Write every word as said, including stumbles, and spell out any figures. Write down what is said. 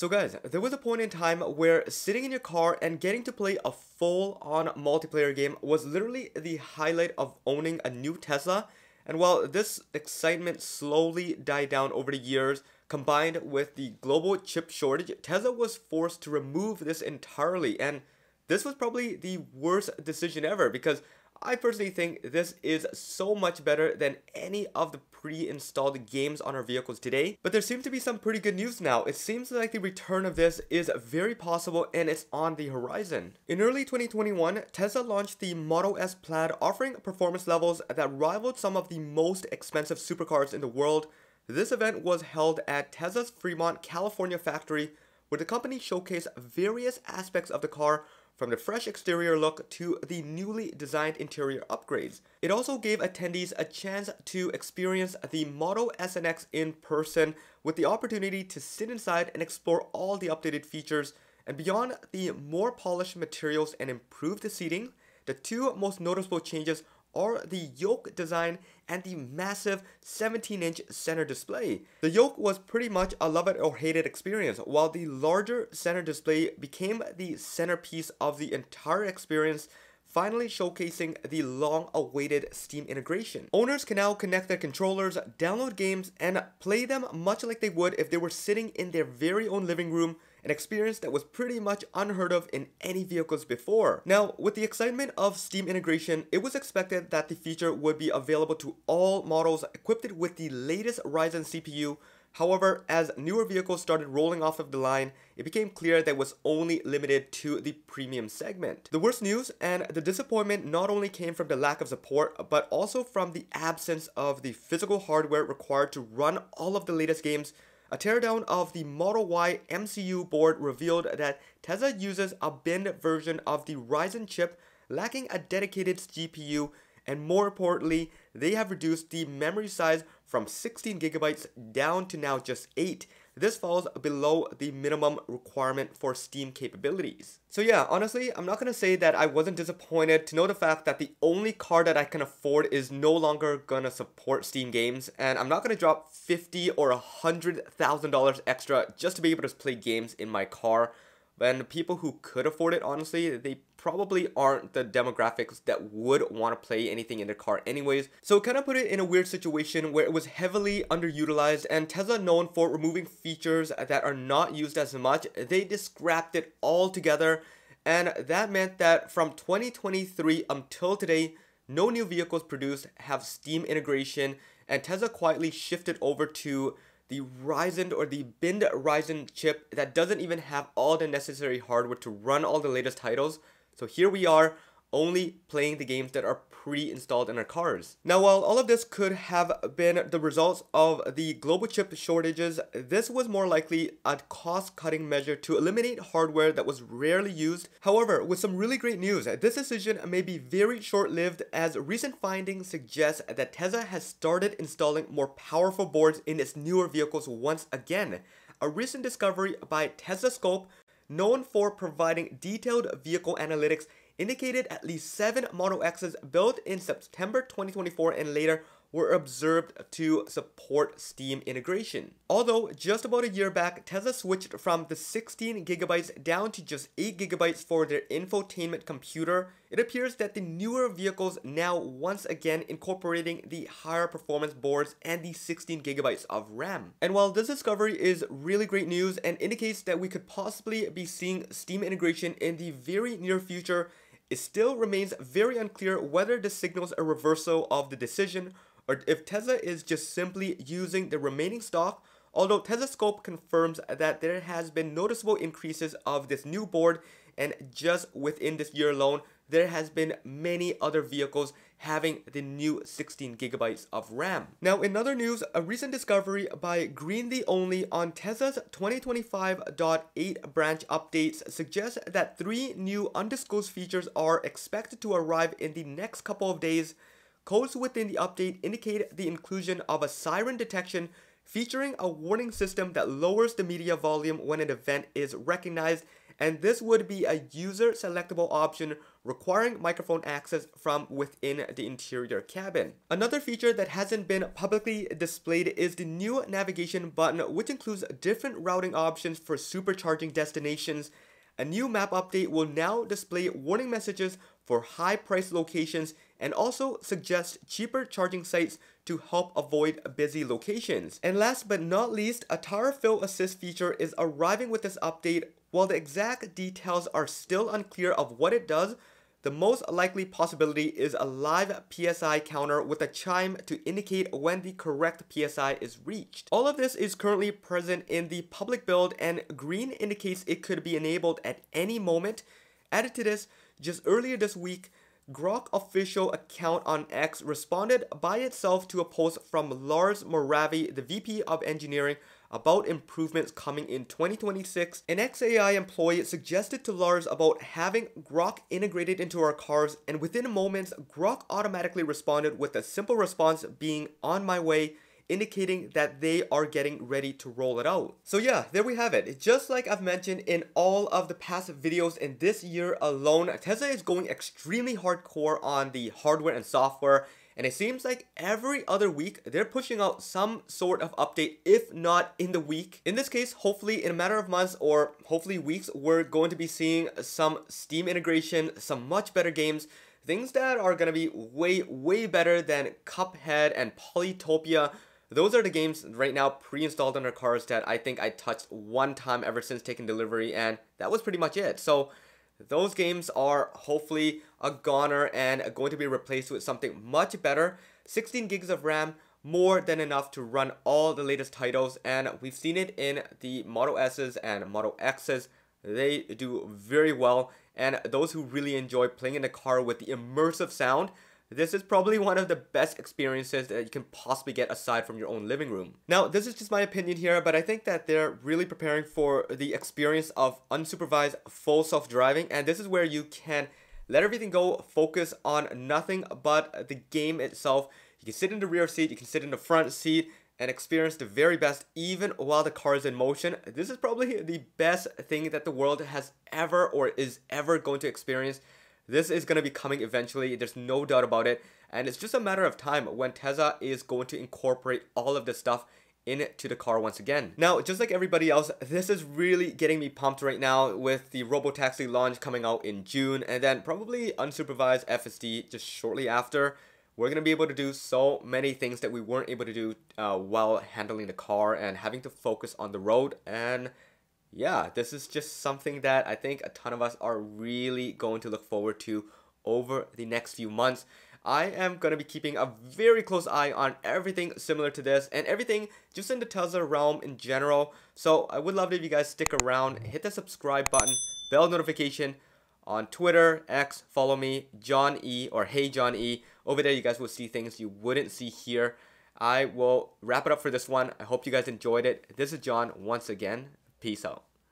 So guys, there was a point in time where sitting in your car and getting to play a full-on multiplayer game was literally the highlight of owning a new Tesla. And while this excitement slowly died down over the years, combined with the global chip shortage, Tesla was forced to remove this entirely. And this was probably the worst decision ever, because I personally think this is so much better than any of the pre-installed games on our vehicles today. But there seems to be some pretty good news now. It seems like the return of this is very possible and it's on the horizon. In early twenty twenty-one, Tesla launched the Model S Plaid, offering performance levels that rivaled some of the most expensive supercars in the world. This event was held at Tesla's Fremont, California factory, where the company showcased various aspects of the car, from the fresh exterior look to the newly designed interior upgrades. It also gave attendees a chance to experience the Model S and X in person, with the opportunity to sit inside and explore all the updated features. And beyond the more polished materials and improved seating, the two most noticeable changes are the yoke design and the massive seventeen inch center display. The yoke was pretty much a love it or hate it experience, while the larger center display became the centerpiece of the entire experience, finally showcasing the long-awaited Steam integration. Owners can now connect their controllers, download games, and play them much like they would if they were sitting in their very own living room, an experience that was pretty much unheard of in any vehicles before. Now, with the excitement of Steam integration, it was expected that the feature would be available to all models equipped with the latest Ryzen C P U. However, as newer vehicles started rolling off of the line, it became clear that it was only limited to the premium segment. The worst news and the disappointment not only came from the lack of support, but also from the absence of the physical hardware required to run all of the latest games. A teardown of the Model Y M C U board revealed that Tesla uses a binned version of the Ryzen chip, lacking a dedicated G P U, and more importantly, they have reduced the memory size from sixteen gigabytes down to now just eight. This falls below the minimum requirement for Steam capabilities. So yeah, honestly, I'm not gonna say that I wasn't disappointed to know the fact that the only car that I can afford is no longer gonna support Steam games, and I'm not gonna drop fifty thousand dollars or one hundred thousand dollars extra just to be able to play games in my car. And people who could afford it, honestly, they probably aren't the demographics that would want to play anything in their car anyways. So it kind of put it in a weird situation where it was heavily underutilized, and Tesla, known for removing features that are not used as much, they just scrapped it all together. And that meant that from twenty twenty-three until today, no new vehicles produced have Steam integration, and Tesla quietly shifted over to the Ryzen, or the binned Ryzen chip, that doesn't even have all the necessary hardware to run all the latest titles. So here we are, only playing the games that are pre-installed in our cars. Now, while all of this could have been the results of the global chip shortages, this was more likely a cost-cutting measure to eliminate hardware that was rarely used. However, with some really great news, this decision may be very short-lived, as recent findings suggest that Tesla has started installing more powerful boards in its newer vehicles once again. A recent discovery by Teslascope, known for providing detailed vehicle analytics, indicated at least seven Model X's built in September twenty twenty-four and later were observed to support Steam integration. Although just about a year back, Tesla switched from the sixteen gigabytes down to just eight gigabytes for their infotainment computer, it appears that the newer vehicles now once again incorporating the higher performance boards and the sixteen gigabytes of RAM. And while this discovery is really great news and indicates that we could possibly be seeing Steam integration in the very near future, it still remains very unclear whether this signals a reversal of the decision or if Tesla is just simply using the remaining stock, although Teslascope confirms that there has been noticeable increases of this new board, and just within this year alone, there has been many other vehicles having the new sixteen gigabytes of RAM. Now, in other news, a recent discovery by Greenly only on Tesla's twenty twenty-five point eight branch updates suggests that three new undisclosed features are expected to arrive in the next couple of days. Codes within the update indicate the inclusion of a siren detection featuring a warning system that lowers the media volume when an event is recognized, and this would be a user-selectable option requiring microphone access from within the interior cabin. Another feature that hasn't been publicly displayed is the new navigation button, which includes different routing options for supercharging destinations. A new map update will now display warning messages for high-priced locations and also suggest cheaper charging sites to help avoid busy locations. And last but not least, a tire fill assist feature is arriving with this update. While the exact details are still unclear of what it does, the most likely possibility is a live P S I counter with a chime to indicate when the correct P S I is reached. All of this is currently present in the public build, and green indicates it could be enabled at any moment. Added to this, just earlier this week, Grok official account on X responded by itself to a post from Lars Moravi, the V P of engineering, about improvements coming in twenty twenty-six. An X A I employee suggested to Lars about having Grok integrated into our cars, and within moments, Grok automatically responded with a simple response being "on my way," indicating that they are getting ready to roll it out. So yeah, there we have it. Just like I've mentioned in all of the past videos, in this year alone, Tesla is going extremely hardcore on the hardware and software. And it seems like every other week, they're pushing out some sort of update, if not in the week. In this case, hopefully in a matter of months or hopefully weeks, we're going to be seeing some Steam integration, some much better games, things that are going to be way, way better than Cuphead and Polytopia. Those are the games right now pre-installed on our cars that I think I touched one time ever since taking delivery, and that was pretty much it. So those games are hopefully a goner and going to be replaced with something much better. sixteen gigs of RAM, more than enough to run all the latest titles, and we've seen it in the Model S's and Model X's. They do very well, and those who really enjoy playing in the car with the immersive sound, this is probably one of the best experiences that you can possibly get aside from your own living room. Now, this is just my opinion here, but I think that they're really preparing for the experience of unsupervised full self-driving, and this is where you can let everything go, focus on nothing but the game itself. You can sit in the rear seat, you can sit in the front seat, and experience the very best even while the car is in motion. This is probably the best thing that the world has ever or is ever going to experience. This is going to be coming eventually, there's no doubt about it, and it's just a matter of time when Tesla is going to incorporate all of this stuff into the car once again. Now, just like everybody else, this is really getting me pumped right now with the RoboTaxi launch coming out in June, and then probably unsupervised F S D just shortly after. We're going to be able to do so many things that we weren't able to do uh, while handling the car and having to focus on the road, and yeah, this is just something that I think a ton of us are really going to look forward to over the next few months. I am going to be keeping a very close eye on everything similar to this and everything just in the Tesla realm in general. So I would love it if you guys stick around, hit the subscribe button, bell notification on Twitter, X, follow me, John E, or Hey John E. Over there you guys will see things you wouldn't see here. I will wrap it up for this one. I hope you guys enjoyed it. This is John once again. Peace out.